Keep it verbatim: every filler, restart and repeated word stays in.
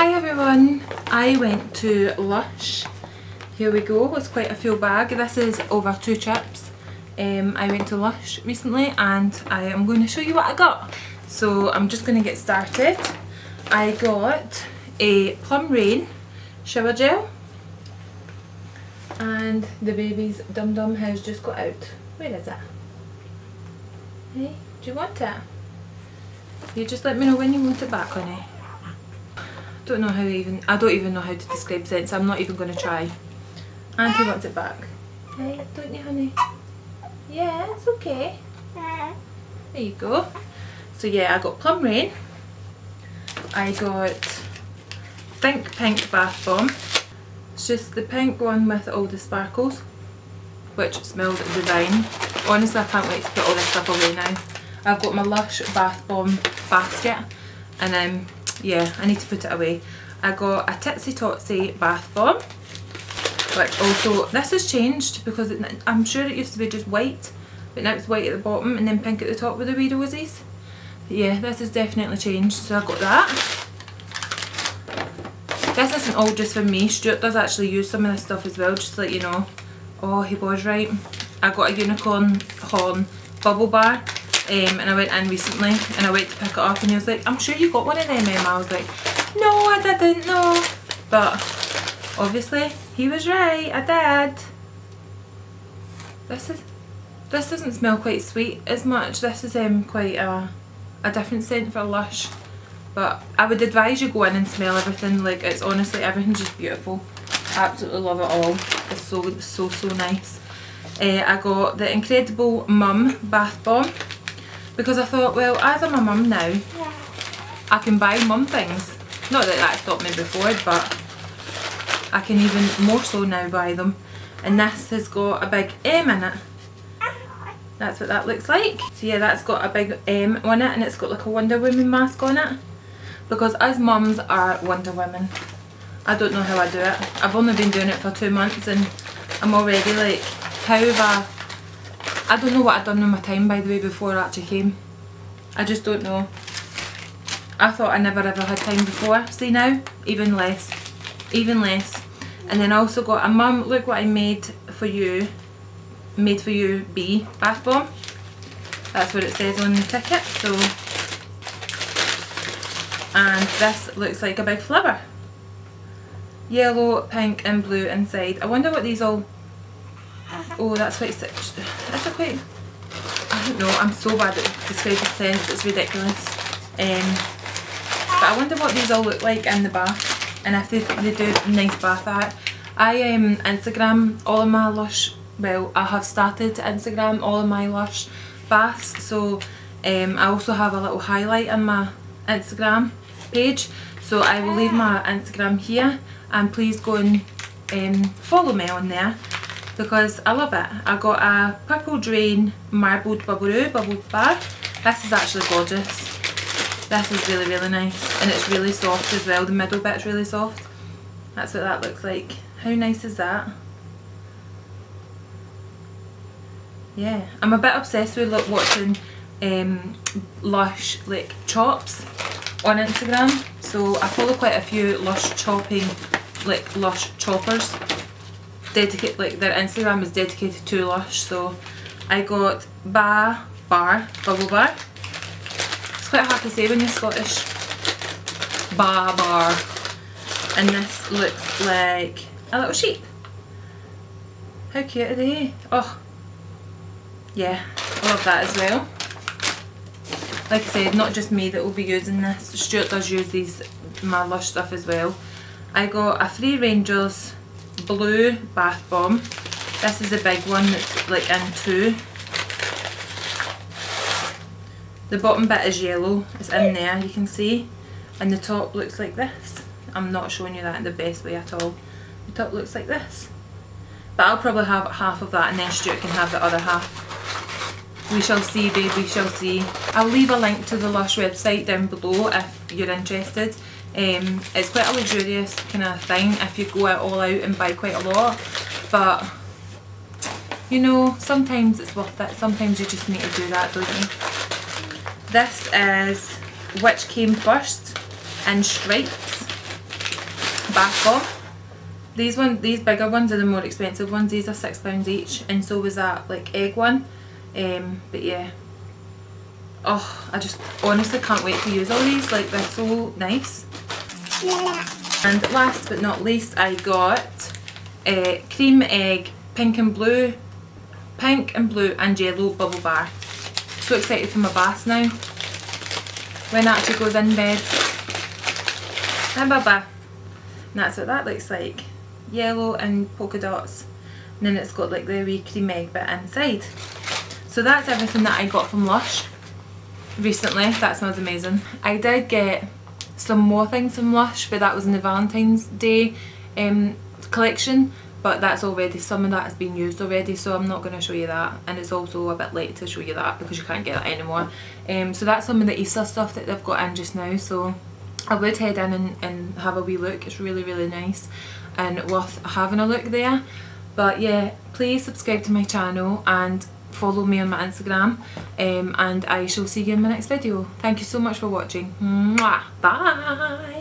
Hi everyone, I went to Lush. Here we go, it's quite a full bag. This is over two trips. Um, I went to Lush recently and I am going to show you what I got. So I'm just going to get started. I got a Plum Rain shower gel and the baby's dum-dum has just got out. Where is it? Hey, do you want it? You just let me know when you want it back, honey. Don't know how even I don't even know how to describe scents. I'm not even going to try. And he wants it back. Hey, don't you, honey? Yeah, it's okay. There you go. So yeah, I got Plum Rain. I got Think Pink Bath Bomb. It's just the pink one with all the sparkles, which smells divine. Honestly, I can't wait to put all this stuff away now. I've got my Lush Bath Bomb basket, and um, yeah, I need to put it away. I got a Titsy Totsy Bath Bomb, which also, this has changed because it, I'm sure it used to be just white, but now it's white at the bottom and then pink at the top with the wee roses. But yeah, this has definitely changed, so I got that. This isn't all just for me, Stuart does actually use some of this stuff as well, just to let you know. Oh, he was right. I got a unicorn horn bubble bar. Um, and I went in recently and I went to pick it up and he was like, I'm sure you got one of them, Emma. I was like, no, I didn't, no. But obviously he was right, I did. This is, this doesn't smell quite sweet as much. This is um, quite a, a different scent for Lush. But I would advise you go in and smell everything. Like, it's honestly, everything's just beautiful. I absolutely love it all. It's so, so, so nice. Uh, I got the Incredible Mum Bath Bomb. Because I thought, well, as I'm a mum now, yeah, I can buy mum things. Not that that stopped me before, but I can even more so now buy them. And this has got a big M in it. That's what that looks like. So yeah, that's got a big M on it and it's got like a Wonder Woman mask on it. Because us mums are Wonder Women. I don't know how I do it. I've only been doing it for two months and I'm already like, how have I... I don't know what I'd done in my time, by the way, before I actually came. I just don't know. I thought I never ever had time before. See now? Even less. Even less. And then I also got a Mum, Look What I Made For You. Made For You B Bath Bomb. That's what it says on the ticket. So, and this looks like a big flubber. Yellow, pink and blue inside. I wonder what these all... Oh, that's quite sick. That's a quite, I don't know, I'm so bad at describing scents, it's ridiculous. Um, but I wonder what these all look like in the bath, and if they, they do a nice bath art. I um, Instagram all of my Lush, well, I have started to Instagram all of my Lush baths, so um, I also have a little highlight on my Instagram page, so I will leave my Instagram here, and please go and um, follow me on there. Because I love it. I got a Purple Drain marbled bubble roo bubble bag. This is actually gorgeous. This is really, really nice. And it's really soft as well. The middle bit's really soft. That's what that looks like. How nice is that? Yeah. I'm a bit obsessed with like, watching um, Lush like chops on Instagram. So I follow quite a few Lush chopping, like Lush choppers. Dedicate, like their Instagram is dedicated to Lush, so I got Ba Bar Bubble Bar. It's quite hard to say when you're Scottish. Ba Bar, and this looks like a little sheep. How cute are they? Oh, yeah, I love that as well. Like I said, not just me that will be using this. Stuart does use these my Lush stuff as well. I got a Three Rangers Blue Bath Bomb. This is the big one that's like in two. The bottom bit is yellow, it's in there, you can see. And the top looks like this. I'm not showing you that in the best way at all. The top looks like this. But I'll probably have half of that and then Stuart can have the other half. We shall see, babe, we shall see. I'll leave a link to the Lush website down below if you're interested. Um, it's quite a luxurious kind of thing if you go out all out and buy quite a lot, but you know, sometimes it's worth it, sometimes you just need to do that, don't you? This is Which Came First in Stripes. back off. These one, these bigger ones are the more expensive ones. These are six pounds each, and so was that like egg one. Um, but yeah, oh, I just honestly can't wait to use all these. Like, they're so nice. And last but not least, I got uh, cream egg, pink and blue, pink and blue and yellow bubble bar. So excited for my bath now. When that actually goes in bed. And baba. And that's what that looks like. Yellow and polka dots, and then it's got like the wee cream egg bit inside. So that's everything that I got from Lush recently. That smells amazing. I did get some more things from Lush, but that was in the Valentine's Day um, collection, but that's already, some of that has been used already, so I'm not going to show you that, and it's also a bit late to show you that because you can't get that anymore. Um, so that's some of the Easter stuff that they've got in just now, so I would head in and, and have a wee look. It's really, really nice and worth having a look there. But yeah, please subscribe to my channel and follow me on my Instagram, um, and I shall see you in my next video. Thank you so much for watching. Mwah. Bye!